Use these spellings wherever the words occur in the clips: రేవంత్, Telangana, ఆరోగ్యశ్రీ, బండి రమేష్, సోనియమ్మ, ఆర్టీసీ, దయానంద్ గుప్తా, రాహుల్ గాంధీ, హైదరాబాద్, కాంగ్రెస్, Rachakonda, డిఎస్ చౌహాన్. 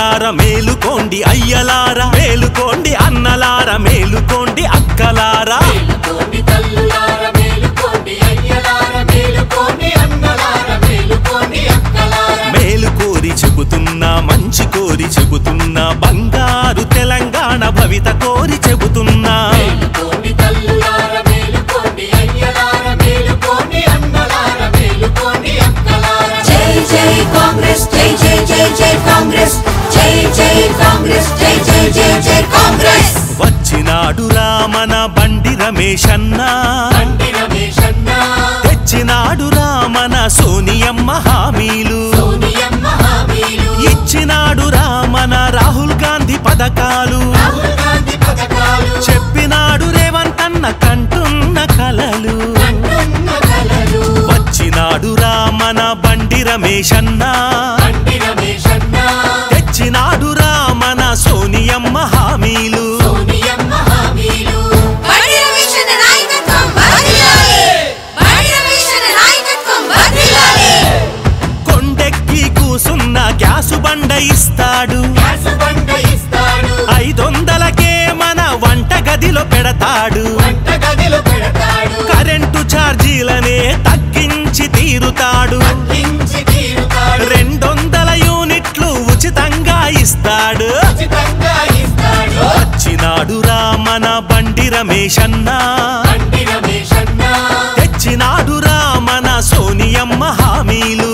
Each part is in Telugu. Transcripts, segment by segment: అన్నలారా మేలుకోండి అయ్యలారా మేలుకోండి అన్నలారా మేలుకోండి అక్కలారా మేలుకోండి తల్లులారా మేలుకోండి అయ్యలారా మేలుకోండి అన్నలారా మేలుకోండి అక్కలారా మేలుకోరి చెబుతున్నా మంచి కోరి చెబుతున్నా బంగారు తెలంగాణ భవిత కోరి చెబుతున్నా మేలుకోండి తల్లులారా మేలుకోండి అయ్యలారా మేలుకోండి అన్నలారా మేలుకోండి అక్కలారా జై జై కాంగ్రెస్ జై జై జై జై కాంగ్రెస్ జై జై కాంగ్రెస్ జై జై జై జై కాంగ్రెస్ వచ్చినాడు రామన బండి రమేష్ అన్నా తెచ్చినాడు రామన సోనియమ్మ హామీలు ఇచ్చినాడు రామన రాహుల్ గాంధీ పథకాలు చెప్పినాడు రేవంత్ అన్న కంటున్న కలలు వచ్చినాడు రామన బండి రమేష్ అన్నా తెచ్చినాడు రామన సోనియమ్మ హామీలు కొండెక్కి కూసున్న గ్యాసు బండ ఇస్తాడు 500కే మన వంట గదిలో పెడతాడు కరెంటు ఛార్జీలనే తగ్గించి తీరుతాడు 200 యూనిట్లు ఉచితంగా ఇస్తాడు వచ్చినాడు రామన బండి రమేష్ అన్నా తెచ్చినాడు రామన సోనియమ్మ హామీలు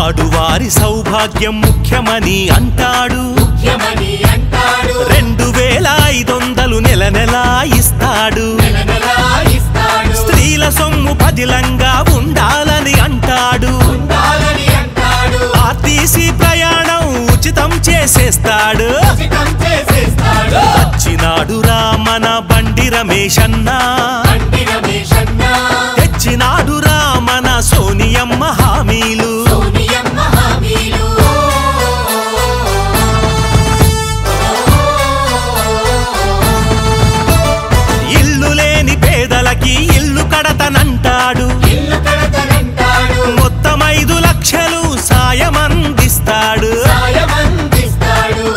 ఆడువారి సౌభాగ్యం ముఖ్యమని అంటాడు 2500 నెల నెలా ఇస్తాడు స్త్రీల సొమ్ము పదిలంగా ఉండాలని అంటాడు ఆర్టీసీ ప్రయాణం ఉచితం చేసేస్తాడు వచ్చినాడు రామన బండి రమేష్ అన్నా తెచ్చినాడు రామన సోనియమ్మ హామీలు ఇల్లు కడతనంటాడు మొత్తం 5 లక్షలు సాయమందిస్తాడు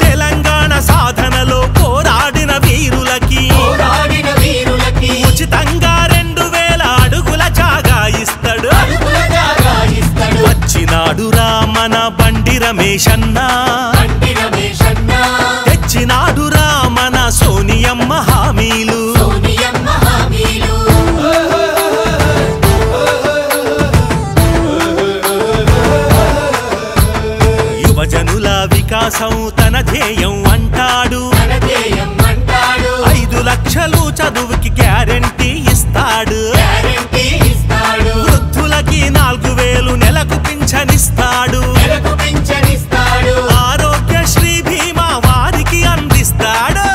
తెలంగాణ సాధనలో పోరాడిన వీరులకి ఉచితంగా 2000 అడుగుల జాగా ఇస్తాడు వచ్చినాడు రామన బండి రమేష్ అన్నా తెచ్చినాడు రామన సోనియమ్మ హామీలు జనుల వికాసం తన ధ్యేయం అంటాడు 5 లక్షలు చదువుకి గ్యారెంటీ ఇస్తాడు వృద్ధులకి 4000 నెలకు పింఛనిస్తాడు ఆరోగ్యశ్రీ భీమా వారికి అందిస్తాడు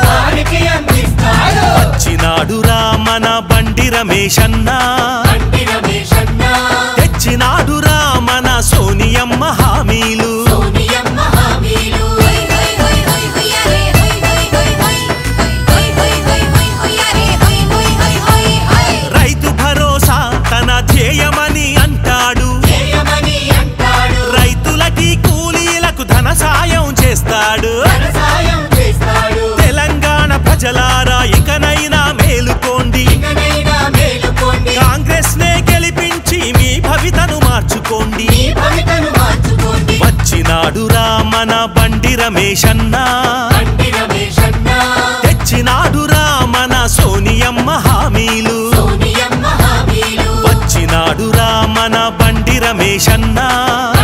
వచ్చినాడు రామన బండి రమేష్ అన్నా తెచ్చినాడు రామన సోనియమ్మ హామీలు తెలంగాణ ప్రజలారా ఇకనైనా మేలుకోండి కాంగ్రెస్ నే గెలిపించి మీ భవితను మార్చుకోండి వచ్చినాడు రామన బండి రమేష్ అన్నా తెచ్చినాడు రామన సోనియమ్మ హామీలు వచ్చినాడు రామన బండి రమేష్ అన్నా